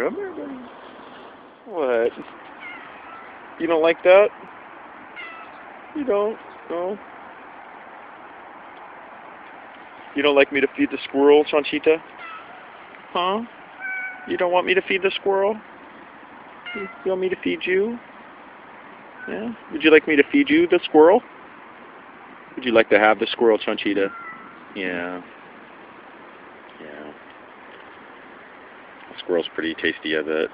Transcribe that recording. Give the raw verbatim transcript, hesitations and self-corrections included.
Come here, baby. What? You don't like that? You don't? No? You don't like me to feed the squirrel, Chanchita? Huh? You don't want me to feed the squirrel? You want me to feed you? Yeah? Would you like me to feed you the squirrel? Would you like to have the squirrel, Chanchita? Yeah. Yeah. The squirrel's pretty tasty, I bet.